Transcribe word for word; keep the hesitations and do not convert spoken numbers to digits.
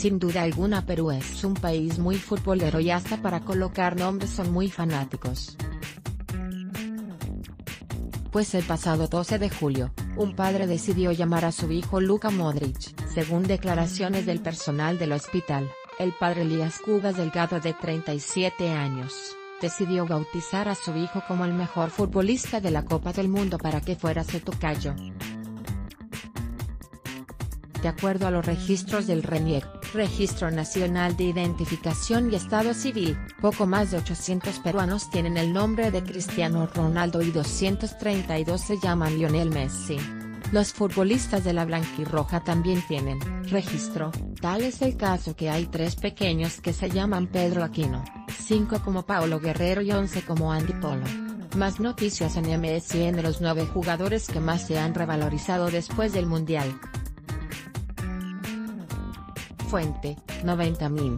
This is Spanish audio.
Sin duda alguna, Perú es un país muy futbolero y hasta para colocar nombres son muy fanáticos. Pues el pasado doce de julio, un padre decidió llamar a su hijo Luka Modric. Según declaraciones del personal del hospital, el padre Elías Cubas Delgado, de treinta y siete años, decidió bautizar a su hijo como el mejor futbolista de la Copa del Mundo para que fuera su tocayo. De acuerdo a los registros del RENIEC, Registro Nacional de Identificación y Estado Civil, poco más de ochocientos peruanos tienen el nombre de Cristiano Ronaldo y doscientos treinta y dos se llaman Lionel Messi. Los futbolistas de la blanquirroja también tienen registro, tal es el caso que hay tres pequeños que se llaman Pedro Aquino, cinco como Paulo Guerrero y once como Andy Polo. Más noticias en M S N. Los nueve jugadores que más se han revalorizado después del Mundial. Fuente: noventa min.